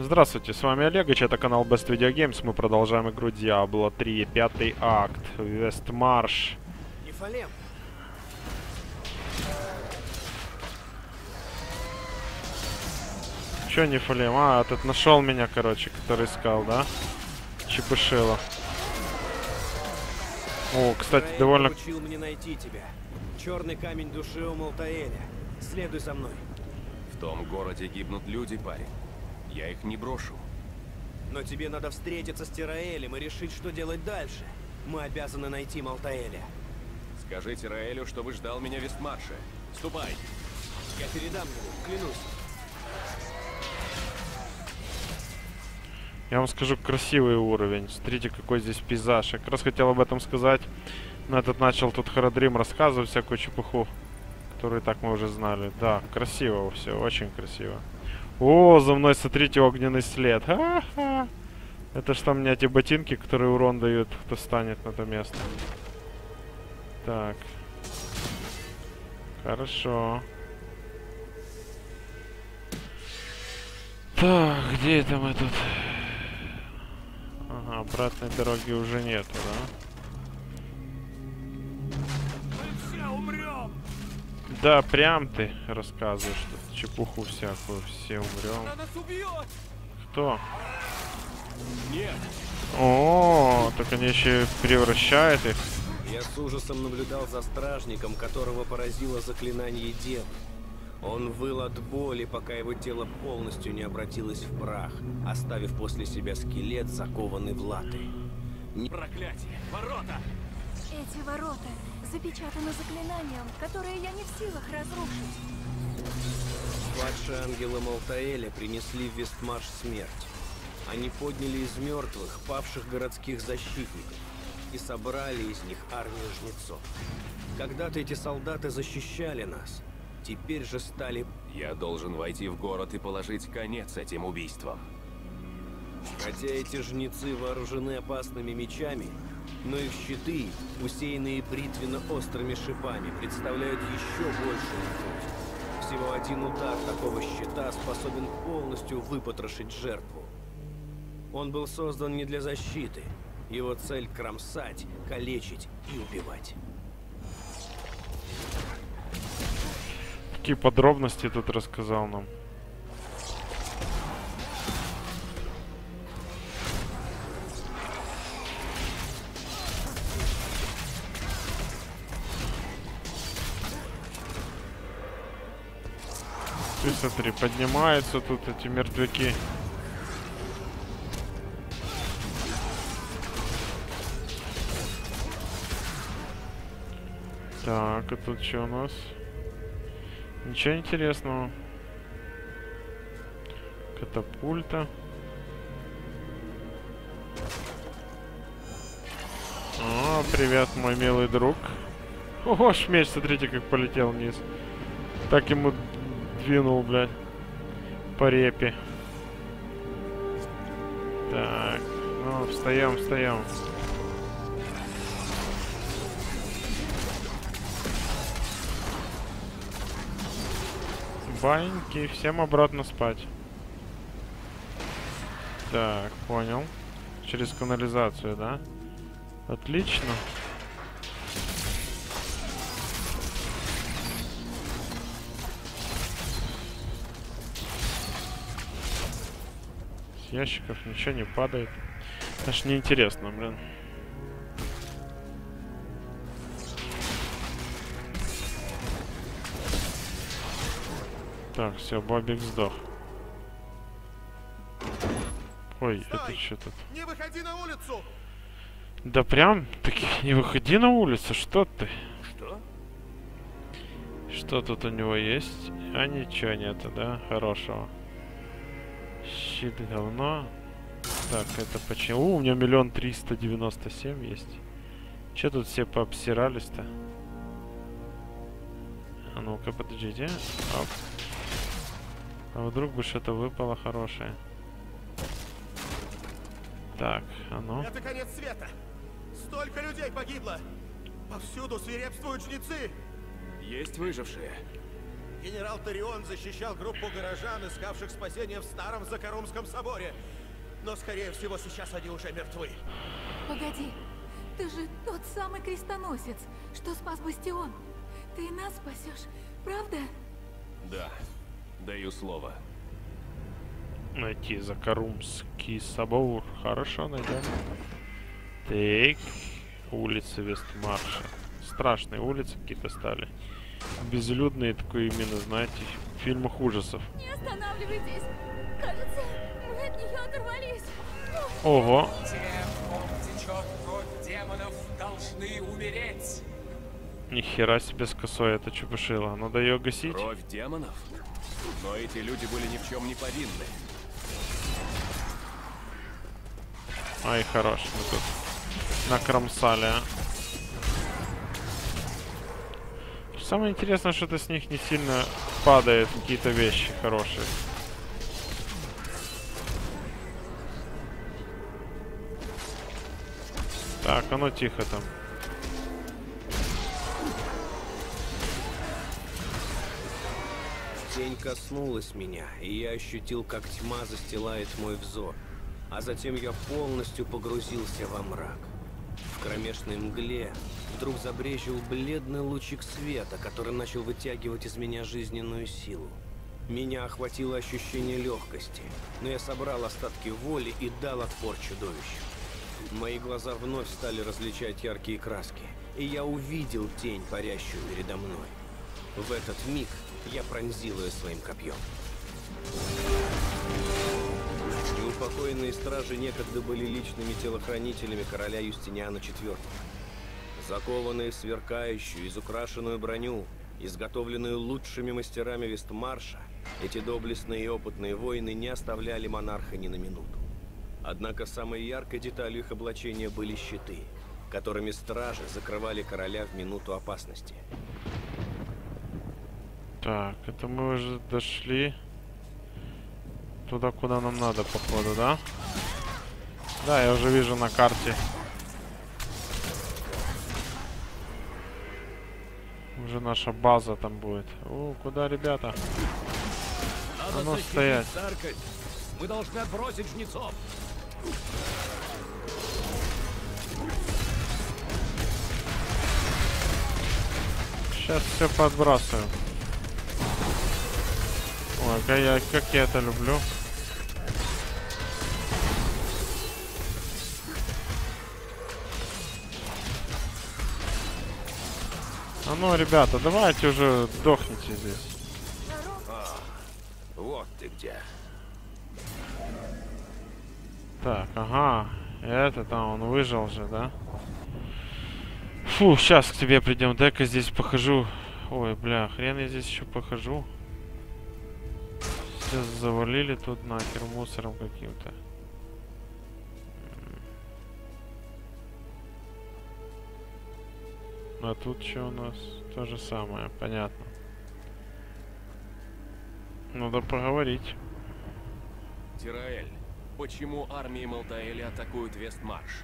Здравствуйте, с вами Олегович, это канал Best Video Games. Мы продолжаем игру Diablo 3, 5 акт, Вест Марш. Нефалем. Чё Нефалем? А, этот нашел меня, короче, который искал, да? Чепышило. О, кстати, Тираэль довольно... Учил мне найти тебя. Черный камень души у Малтаэля. Следуй за мной. В том городе гибнут люди, парень. Я их не брошу. Но тебе надо встретиться с Тираэлем и решить, что делать дальше. Мы обязаны найти Малтаэля. Скажи Тираэлю, чтобы ждал меня в Вестмарше. Ступай. Я передам ему, клянусь. Я вам скажу, красивый уровень. Смотрите, какой здесь пейзаж. Я как раз хотел об этом сказать. Но этот начал тут Харадрим рассказывать всякую чепуху, которую так мы уже знали. Да, красиво все, очень красиво. О, за мной, смотрите, огненный след. Ха-ха. Это ж там у меня те ботинки, которые урон дают, кто станет на то место. Так. Хорошо. Так, где это мы тут? Ага, обратной дороги уже нету, да? Мы все умрем! Да, прям ты рассказываешь тут чепуху всякую, все умрем. Она нас убьет! Кто? Нет. О, так они еще превращают их. Я с ужасом наблюдал за стражником, которого поразило заклинание дев. Он выл от боли, пока его тело полностью не обратилось в прах, оставив после себя скелет, закованный в латы. Проклятие! Ворота! Эти ворота запечатаны заклинанием, которое я не в силах разрушить. Падшие ангелы Малтаэля принесли в Вестмарш смерть. Они подняли из мертвых павших городских защитников и собрали из них армию жнецов. Когда-то эти солдаты защищали нас, теперь же стали... Я должен войти в город и положить конец этим убийствам. Хотя эти жнецы вооружены опасными мечами, но их щиты, усеянные бритвенно-острыми шипами, представляют еще большую угрозу. Всего один удар такого щита способен полностью выпотрошить жертву. Он был создан не для защиты. Его цель — кромсать, калечить и убивать. Какие подробности тут рассказал нам? Ты смотри, поднимаются тут эти мертвяки. Так, а тут что у нас? Ничего интересного. Катапульта. О, привет, мой милый друг. Ого, меч, смотрите, как полетел вниз. Так ему... Двинул, блядь, по репе. Так, ну, встаем, встаем. Баньки, всем обратно спать. Так, понял. Через канализацию, да? Отлично. Ящиков ничего не падает. Аж неинтересно, блин. Так, все, Бобик сдох. Ой, стой! Это что тут? Не выходи на улицу! Да прям таки не выходи на улицу, что ты? Что? Что тут у него есть? А ничего нету, да? Хорошего. Щит говно. Так, это почему? У меня 1 397 000 есть. Че тут все пообсирались-то? А ну-ка, подождите. Оп. А вдруг бы что-то выпало хорошее. Так, а ну. Это конец света! Столько людей погибло! Повсюду свирепствуют жнецы! Есть выжившие. Генерал Торион защищал группу горожан, искавших спасения в старом Закарумском соборе. Но, скорее всего, сейчас они уже мертвы. Погоди, ты же тот самый крестоносец, что спас бастион. Ты и нас спасешь, правда? Да, даю слово. Найти Закарумский собор. Хорошо, найдем. Так, улица Вест Марша. Страшные улицы какие-то стали. Безлюдные, такое именно, знаете, в фильмах ужасов. Не останавливайтесь. Кажется, мы от нее оторвались. Ого. Те, кто течет кровь демонов, должны умереть. Нихера себе с косой это чепушила. Надо ее гасить. Кровь демонов? Но эти люди были ни в чем не повинны. Ай, хорош. Мы тут накромсали. Самое интересное, что-то с них не сильно падает какие-то вещи хорошие. Так, а ну тихо там. Тень коснулась меня, и я ощутил, как тьма застилает мой взор. А затем я полностью погрузился во мрак. В кромешной мгле вдруг забрезжил бледный лучик света, который начал вытягивать из меня жизненную силу. Меня охватило ощущение легкости, но я собрал остатки воли и дал отпор чудовищу. Мои глаза вновь стали различать яркие краски, и я увидел тень, парящую передо мной. В этот миг я пронзил ее своим копьем. Неупокоенные стражи некогда были личными телохранителями короля Юстиниана IV. Закованные в сверкающую, изукрашенную броню, изготовленную лучшими мастерами Вестмарша, эти доблестные и опытные воины не оставляли монарха ни на минуту. Однако самой яркой деталью их облачения были щиты, которыми стражи закрывали короля в минуту опасности. Так, это мы уже дошли туда, куда нам надо, походу, да? Да, я уже вижу на карте. Уже наша база там будет. О, куда, ребята? Надо оно стоять. Церковь. Мы должны отбросить жнецов. Сейчас все подбрасываю. Ой, как я это люблю. А ну, ребята, давайте уже дохните здесь. А, вот ты где. Так, ага. Это там, он выжил же, да? Фу, сейчас к тебе придем. Дай-ка здесь похожу. Ой, бля, хрен я здесь еще похожу. Сейчас завалили тут нахер мусором каким-то. А тут что у нас? То же самое, понятно. Надо поговорить. Тираэль, почему армии Малтаэля атакуют Вест Марш?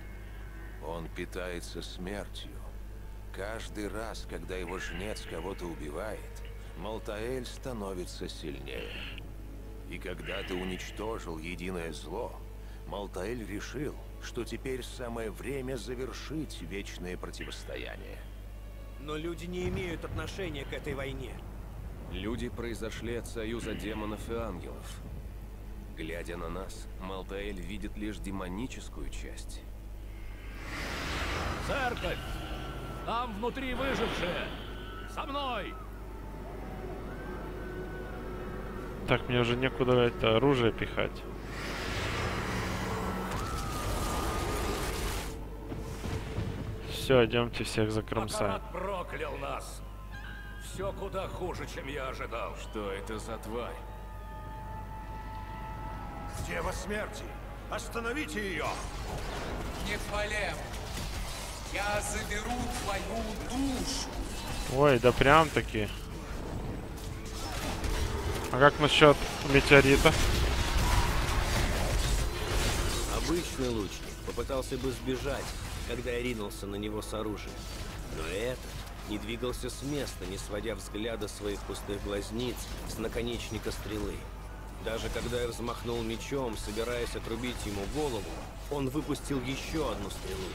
Он питается смертью. Каждый раз, когда его жнец кого-то убивает, Малтаэль становится сильнее. И когда ты уничтожил единое зло, Малтаэль решил, что теперь самое время завершить вечное противостояние. Но люди не имеют отношения к этой войне. Люди произошли от союза демонов и ангелов. Глядя на нас, Малтаэль видит лишь демоническую часть. Церковь! Там внутри выжившие! Со мной! Так, мне уже некуда это оружие пихать. Все, идемте всех закромсаем. Аппарат проклял нас. Все куда хуже, чем я ожидал. Что это за тварь? Дева смерти! Остановите ее! Нефалем! Я заберу твою душу! Ой, да прям таки. А как насчет метеорита? Обычный лучник попытался бы сбежать, когда я ринулся на него с оружием. Но этот не двигался с места, не сводя взгляда своих пустых глазниц с наконечника стрелы. Даже когда я взмахнул мечом, собираясь отрубить ему голову, он выпустил еще одну стрелу.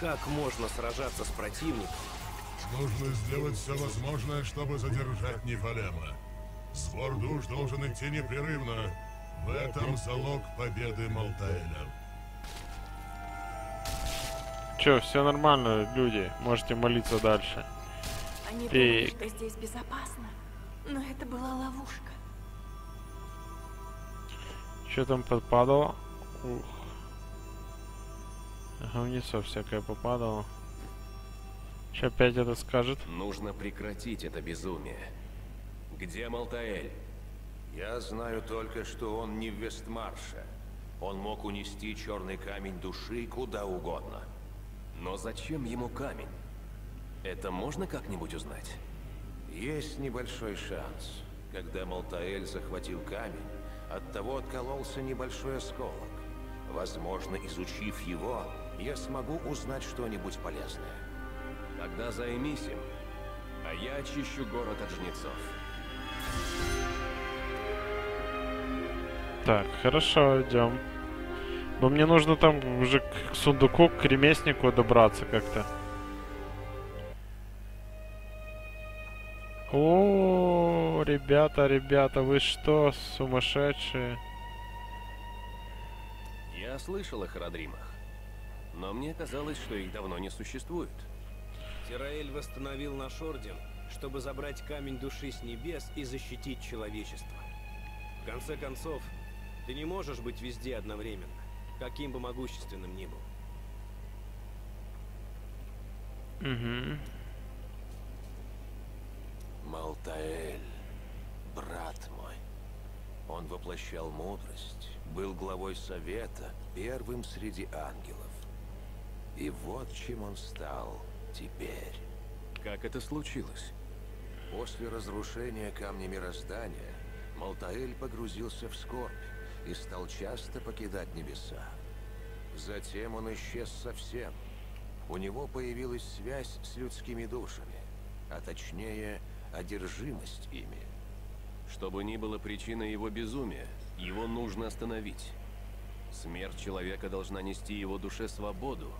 Как можно сражаться с противником? Нужно сделать все возможное, чтобы задержать Нефалема. Сбор душ должен идти непрерывно. В этом залог победы Малтаэля. Че, все нормально, люди. Можете молиться дальше. Они думали, что здесь безопасно, но это была ловушка. Что там подпадало? Ух. Говнецо всякое попадало. Что опять это скажет? Нужно прекратить это безумие. Где Малтаэль? Я знаю только, что он не в Вест Марше. Он мог унести черный камень души куда угодно. Но зачем ему камень? Это можно как-нибудь узнать? Есть небольшой шанс. Когда Малтаэль захватил камень, от того откололся небольшой осколок. Возможно, изучив его, я смогу узнать что-нибудь полезное. Тогда займись им, а я очищу город от жнецов. Так, хорошо, идем. Но мне нужно там уже к сундуку, к ремеснику добраться как-то. О, ребята, ребята, вы что, сумасшедшие? Я слышал о Харадримах, но мне казалось, что их давно не существует. Тираэль восстановил наш орден, чтобы забрать камень души с небес и защитить человечество. В конце концов, ты не можешь быть везде одновременно, каким бы могущественным ни был. Угу. Малтаэль, брат мой. Он воплощал мудрость, был главой совета, первым среди ангелов. И вот чем он стал теперь. Как это случилось? После разрушения камня мироздания Малтаэль погрузился в скорбь и стал часто покидать небеса. Затем он исчез совсем. У него появилась связь с людскими душами, а точнее, одержимость ими. Что бы ни было причиной его безумия, его нужно остановить. Смерть человека должна нести его душе свободу,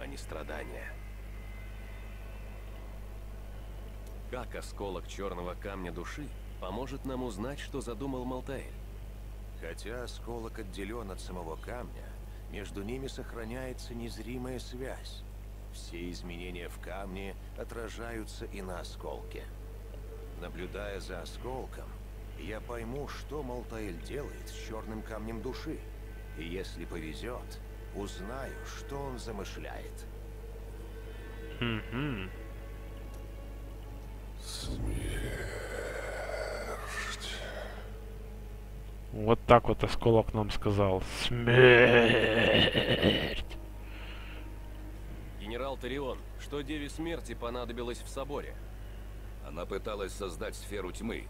а не страдания. Как осколок черного камня души поможет нам узнать, что задумал Малтаэль? Хотя осколок отделен от самого камня, между ними сохраняется незримая связь. Все изменения в камне отражаются и на осколке. Наблюдая за осколком, я пойму, что Малтаэль делает с черным камнем души. И если повезет, узнаю, что он замышляет. Смерть. Вот так вот осколок нам сказал. Смерть. Генерал Тарион, что Деве Смерти понадобилось в соборе? Она пыталась создать сферу тьмы,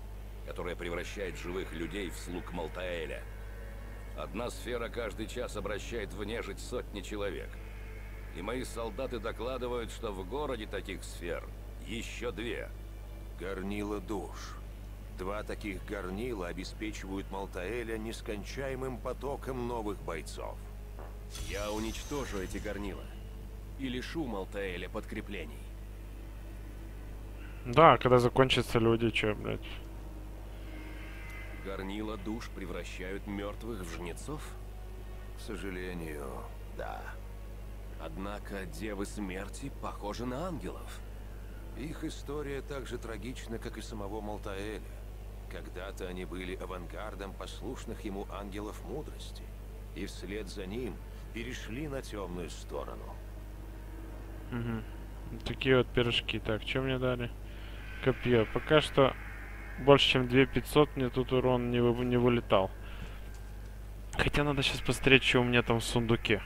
которая превращает живых людей в слуг Малтаэля. Одна сфера каждый час обращает в нежить сотни человек. И мои солдаты докладывают, что в городе таких сфер еще две. Горнила душ. Два таких горнила обеспечивают Малтаэля нескончаемым потоком новых бойцов. Я уничтожу эти горнила и лишу Малтаэля подкреплений. Да, когда закончатся люди, че, блядь? Горнила душ превращают мертвых в жнецов? К сожалению, да. Однако Девы Смерти похожи на ангелов. Их история так же трагична, как и самого Малтаэля. Когда-то они были авангардом послушных ему ангелов мудрости, и вслед за ним перешли на темную сторону. Угу. Такие вот пирожки. Так, что мне дали? Копье. Пока что больше, чем 2500 мне тут урон не вылетал. Хотя надо сейчас посмотреть, что у меня там в сундуке.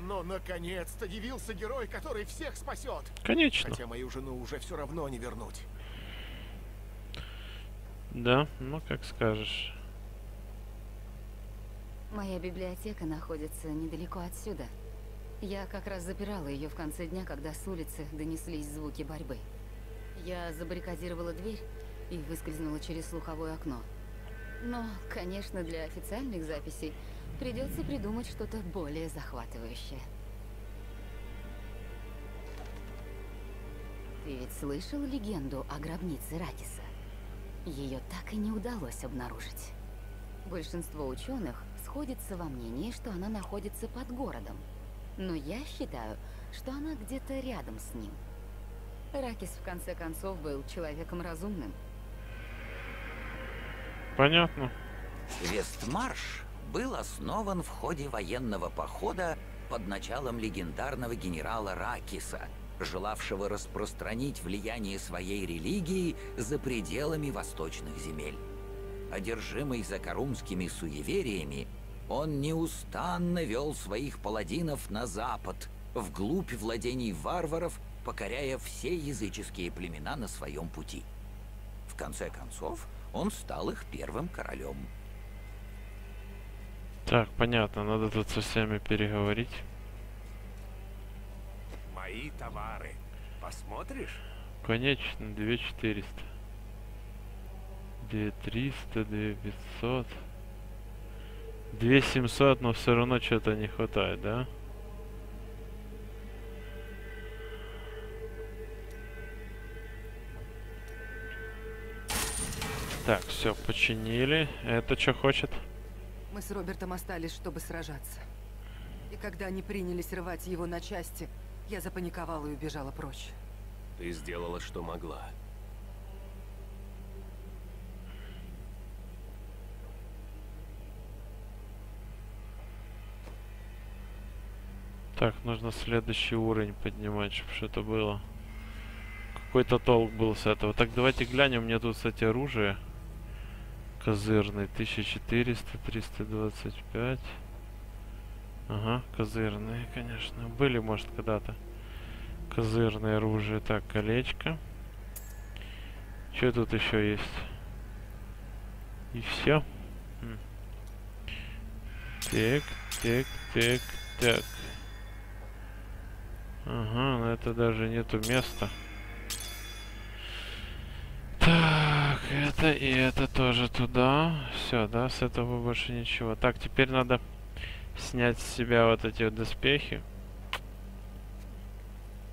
Но наконец-то явился герой, который всех спасет. Конечно. Хотя мою жену уже все равно не вернуть. Да, ну как скажешь. Моя библиотека находится недалеко отсюда. Я как раз запирала ее в конце дня, когда с улицы донеслись звуки борьбы. Я забаррикадировала дверь и выскользнула через слуховое окно. Но, конечно, для официальных записей придется придумать что-то более захватывающее. Ты ведь слышал легенду о гробнице Ракиса? Ее так и не удалось обнаружить. Большинство ученых сходится во мнении, что она находится под городом. Но я считаю, что она где-то рядом с ним. Ракис, в конце концов, был человеком разумным. Понятно. Вест Марш был основан в ходе военного похода под началом легендарного генерала Ракиса, желавшего распространить влияние своей религии за пределами восточных земель. Одержимый закарумскими суевериями, он неустанно вел своих паладинов на запад, вглубь владений варваров, покоряя все языческие племена на своем пути. В конце концов, он стал их первым королем. Так, понятно, надо тут со всеми переговорить. Мои товары. Посмотришь? Конечно, 2400. 2300, 2500. 2700, но все равно что-то не хватает, да? Так, все, починили. Это что хочет? Мы с Робертом остались, чтобы сражаться. И когда они принялись рвать его на части, я запаниковала и убежала прочь. Ты сделала, что могла. Так, нужно следующий уровень поднимать, чтобы что-то было. Какой-то толк был с этого. Так, давайте глянем. У меня тут, кстати, оружие козырный. 1400, 325. Ага, козырные, конечно. Были, может, когда-то козырное оружие. Так, колечко. Что тут еще есть? И все. Так, так, так, так. Ага, на это даже нету места. Так, это и это тоже туда. Все, да, с этого больше ничего. Так, теперь надо снять с себя вот эти вот доспехи.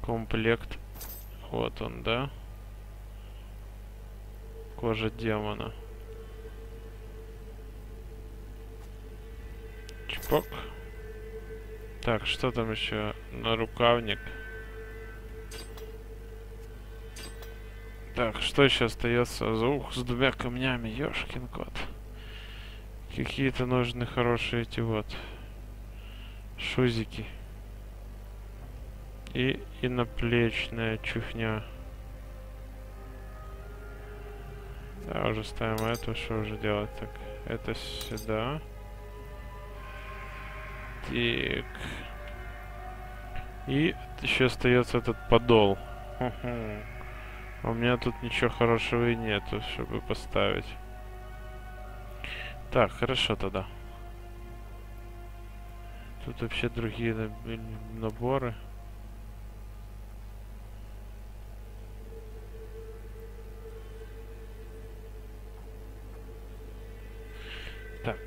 Комплект. Вот он, да. Кожа демона. Чпок. Так, что там еще? Нарукавник. Так, что еще остается? Ух, с двумя камнями, ёшкин кот. Какие-то нужны хорошие эти вот шузики. И наплечная чухня. Да, уже ставим эту, что уже делать? Так, это сюда. Так. И еще остается этот подол. У меня тут ничего хорошего и нету, чтобы поставить. Так, хорошо тогда. Тут вообще другие наборы. Так.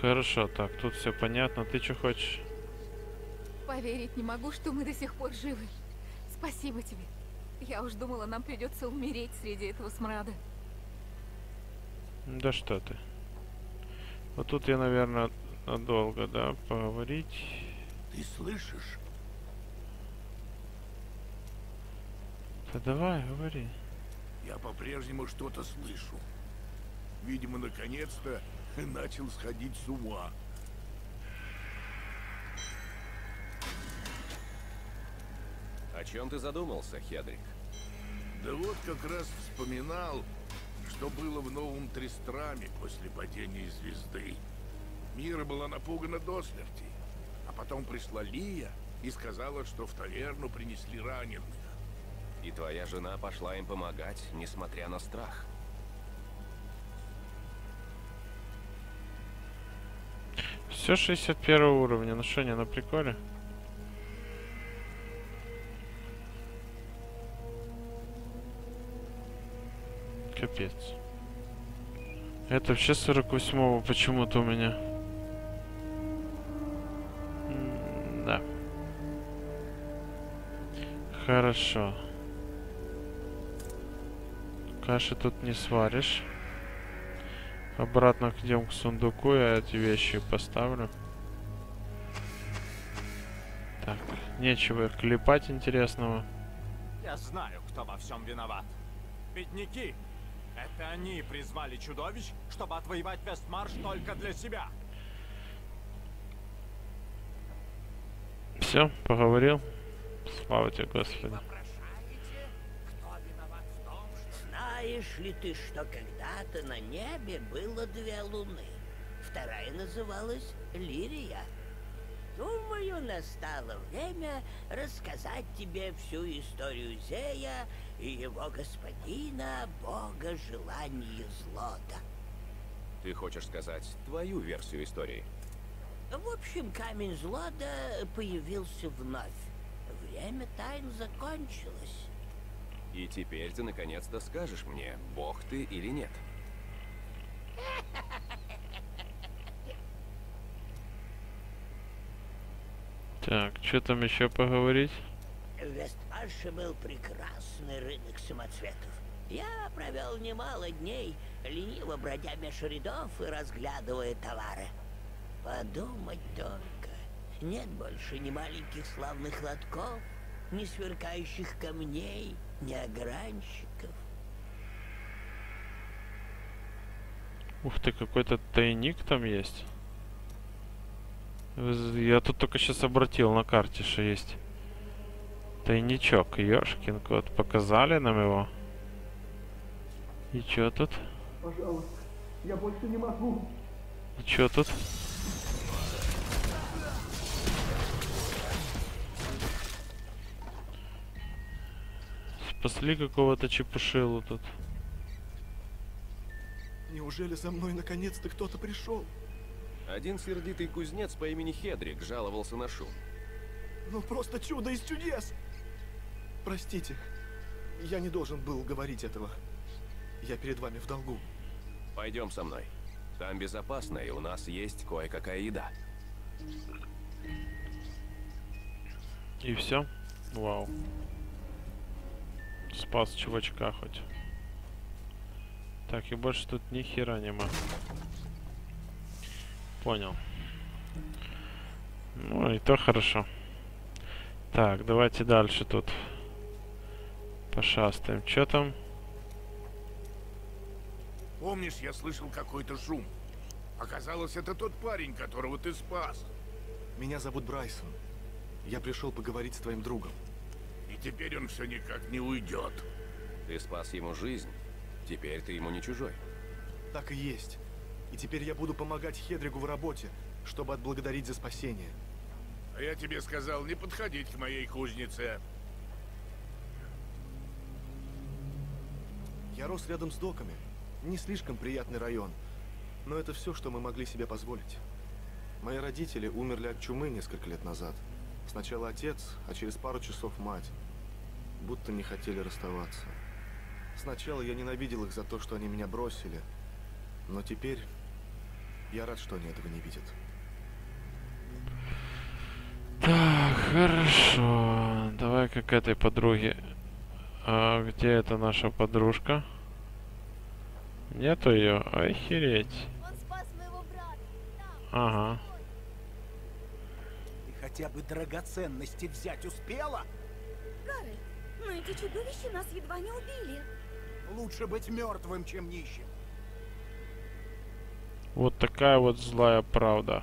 Хорошо, так, тут все понятно. Ты что хочешь? Поверить не могу, что мы до сих пор живы. Спасибо тебе. Я уж думала, нам придется умереть среди этого смрада. Да что ты. Вот тут я, наверное, надолго, да, поговорить. Ты слышишь? Да давай, говори. Я по-прежнему что-то слышу. Видимо, наконец-то начал сходить с ума. О чем ты задумался, Хедрик? Да вот как раз вспоминал, что было в новом Тристраме после падения звезды. Мира была напугана до смерти, а потом пришла Лия и сказала, что в таверну принесли раненых. И твоя жена пошла им помогать, несмотря на страх. Все 61 уровня, ну что, не на приколе? Капец. Это вообще 48-го почему-то у меня. Да. Хорошо. Каши тут не сваришь. Обратно идем к сундуку, я эти вещи поставлю. Так, нечего клепать интересного. Я знаю, кто во всем виноват. Бедняки! Это они призвали чудовищ, чтобы отвоевать Вест Марш только для себя. Все, поговорил. Слава тебе, Господи. Знаешь ли ты, что когда-то на небе было две луны? Вторая называлась Лирия. Думаю, настало время рассказать тебе всю историю Зея и его господина, бога желаний Злота. Ты хочешь сказать твою версию истории? В общем, камень Злота появился вновь. Время тайн закончилось. И теперь ты наконец-то скажешь мне, бог ты или нет. Так, что там еще поговорить? В Вест-Марше был прекрасный рынок самоцветов. Я провел немало дней, лениво бродя меж рядов и разглядывая товары. Подумать только, нет больше ни маленьких славных лотков, ни сверкающих камней, ни огранщиков. Ух ты, какой-то тайник там есть. Я тут только сейчас обратил на карте, что есть тайничок. Ёшкин кот, показали нам его. И чё тут? Пожалуйста, я больше не могу. И чё тут? Спасли какого-то чепушилу тут. Неужели за мной наконец-то кто-то пришел? Один сердитый кузнец по имени Хедрик жаловался на шум. Ну просто чудо из чудес! Простите, я не должен был говорить этого. Я перед вами в долгу. Пойдем со мной. Там безопасно, и у нас есть кое-какая еда. И все? Вау. Спас чувачка хоть. Так, и больше тут ни хера нема. Понял. Ну и то хорошо. Так, давайте дальше тут пошастаем. Чё там? Помнишь, я слышал какой-то шум. Оказалось, это тот парень, которого ты спас. Меня зовут Брайсон. Я пришел поговорить с твоим другом. И теперь он все никак не уйдет. Ты спас ему жизнь. Теперь ты ему не чужой. Так и есть. И теперь я буду помогать Хедригу в работе, чтобы отблагодарить за спасение. А я тебе сказал не подходить к моей кузнице. Я рос рядом с доками. Не слишком приятный район. Но это все, что мы могли себе позволить. Мои родители умерли от чумы несколько лет назад. Сначала отец, а через пару часов мать. Будто не хотели расставаться. Сначала я ненавидел их за то, что они меня бросили. Но теперь я рад, что они этого не видят. Так, хорошо. Давай-ка к этой подруге. А где эта наша подружка? Нету ее? Охереть. Он спас моего брата. Ага. Хотя бы драгоценности взять успела? Гарольд, но эти чудовища нас едва не убили. Лучше быть мертвым, чем нищим. Вот такая вот злая правда.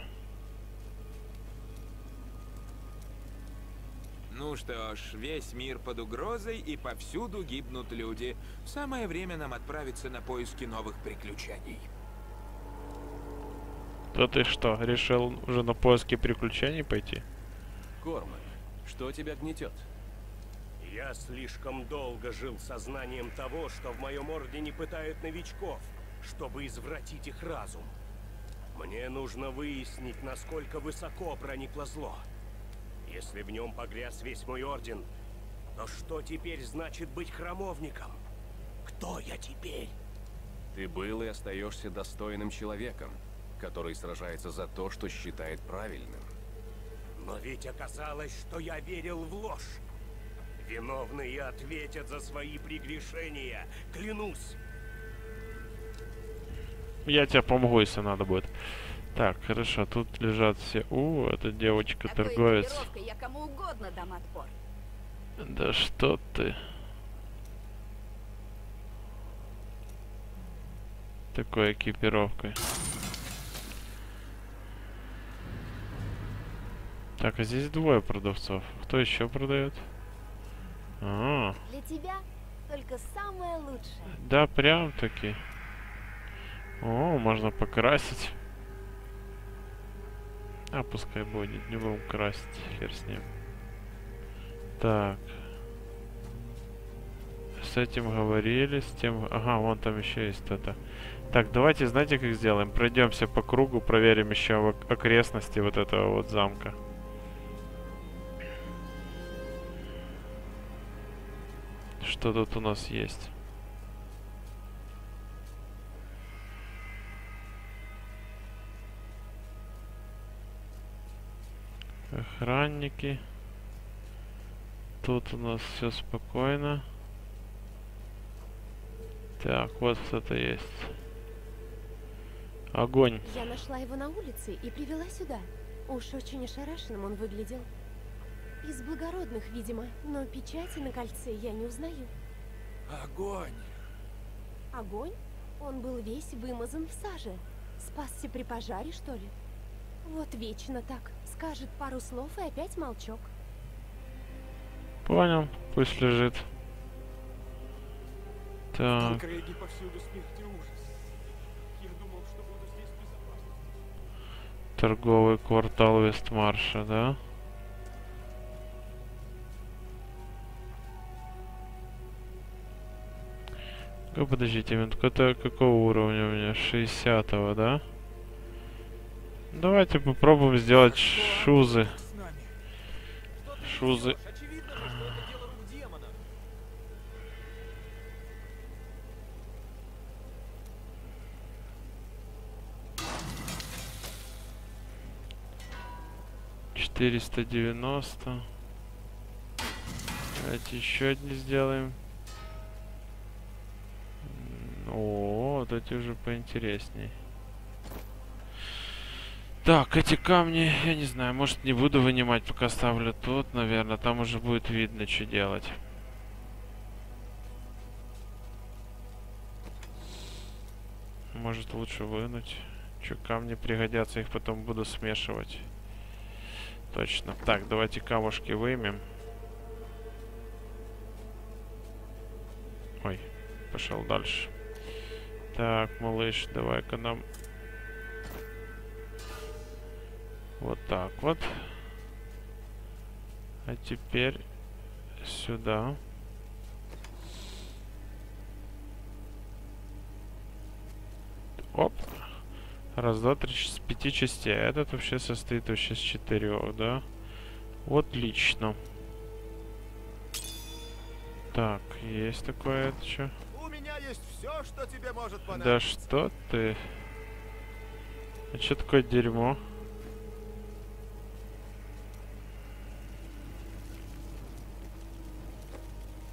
Ну что ж, весь мир под угрозой и повсюду гибнут люди. Самое время нам отправиться на поиски новых приключений. Да ты что, решил уже на поиски приключений пойти? Кормак, что тебя гнетет? Я слишком долго жил сознанием того, что в моем ордене пытают новичков, чтобы извратить их разум. Мне нужно выяснить, насколько высоко проникло зло. Если в нем погряз весь мой орден, то что теперь значит быть храмовником? Кто я теперь? Ты был и остаешься достойным человеком, который сражается за то, что считает правильным. Но ведь оказалось, что я верил в ложь. Виновные ответят за свои прегрешения, клянусь. Я тебе помогу, если надо будет. Так, хорошо, тут лежат все. О, эта девочка торговец. Я кому угодно дам отпор. Да что ты? Такой экипировкой. Так, а здесь двое продавцов. Кто еще продает? А-а-а. Для тебя только самое лучшее. Да, прям таки. О, можно покрасить. А пускай будет, не будем красить, хер с ним. Так. С этим говорили, с тем... Ага, вон там еще есть кто-то. Так, давайте, знаете, как сделаем? Пройдемся по кругу, проверим еще окрестности вот этого вот замка. Что тут у нас есть? Охранники. Тут у нас все спокойно. Так, вот кто-то есть. Огонь. Я нашла его на улице и привела сюда. Уж очень ошарашенным он выглядел. Из благородных, видимо, но печати на кольце я не узнаю. Огонь. Огонь? Он был весь вымазан в саже. Спасся при пожаре, что ли? Вот вечно так. Скажет пару слов и опять молчок. Понял, пусть лежит. Так. Торговый квартал Вест Марша, да? Подождите минутку, это какого уровня у меня? 60-го, да? Давайте попробуем сделать шузы. Шузы. $490. Давайте еще одни сделаем. О, вот эти уже поинтересней. Так, эти камни, я не знаю, может, не буду вынимать, пока ставлю тут, наверное, там уже будет видно, что делать. Может, лучше вынуть. Че, камни пригодятся, их потом буду смешивать. Точно. Так, давайте камушки вымем. Ой, пошел дальше. Так, малыш, давай-ка нам... Вот так вот. А теперь сюда. Оп. Раз, два, три, с 5 частей. Этот вообще состоит вообще с 4, да? Отлично. Так, есть такое, это что? У меня есть все, что тебе может понадобиться. Да что ты? А что такое дерьмо?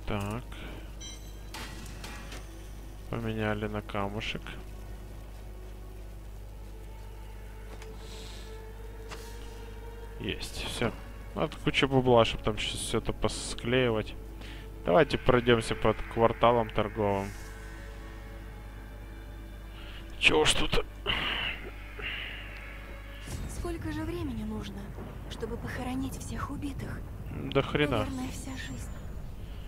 Так. Поменяли на камушек. Есть, все. Надо куча бабла, чтобы там сейчас все это посклеивать. Давайте пройдемся под кварталом торговым. Чего ж тут? Сколько же времени нужно, чтобы похоронить всех убитых? Да хрена. Наверное, вся жизнь.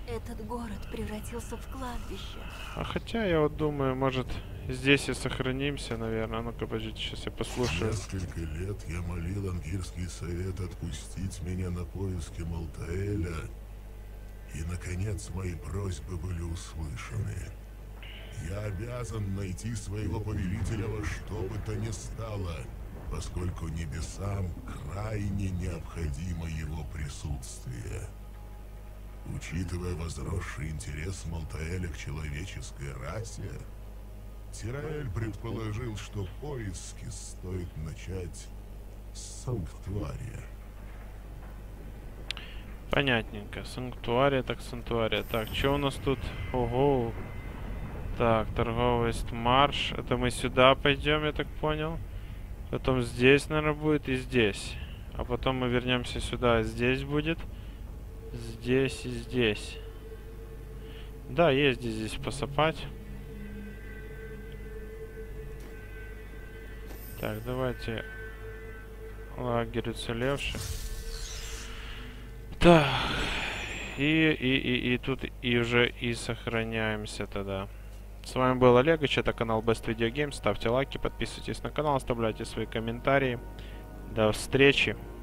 Этот город превратился в кладбище. А хотя я вот думаю, может, здесь и сохранимся, наверное. Ну-ка, подождите, сейчас я послушаю. Несколько лет я молил Ангирский совет отпустить меня на поиски Малтаэля. И, наконец, мои просьбы были услышаны. Я обязан найти своего повелителя во что бы то ни стало, поскольку небесам крайне необходимо его присутствие. Учитывая возросший интерес Малтаэля к человеческой расе, Тираэль предположил, что поиски стоит начать с санктуария. Понятненько. Санктуария, так санктуария. Так, что у нас тут? Ого. Так, торговый марш. Это мы сюда пойдем, я так понял. Потом здесь, наверное, будет и здесь. А потом мы вернемся сюда, здесь будет. Здесь и здесь. Да, езди здесь посыпать. Так, давайте лагерь уцелевших. Так, и тут и уже и сохраняемся тогда. С вами был Олегович, это канал Best Video Games. Ставьте лайки, подписывайтесь на канал, оставляйте свои комментарии. До встречи!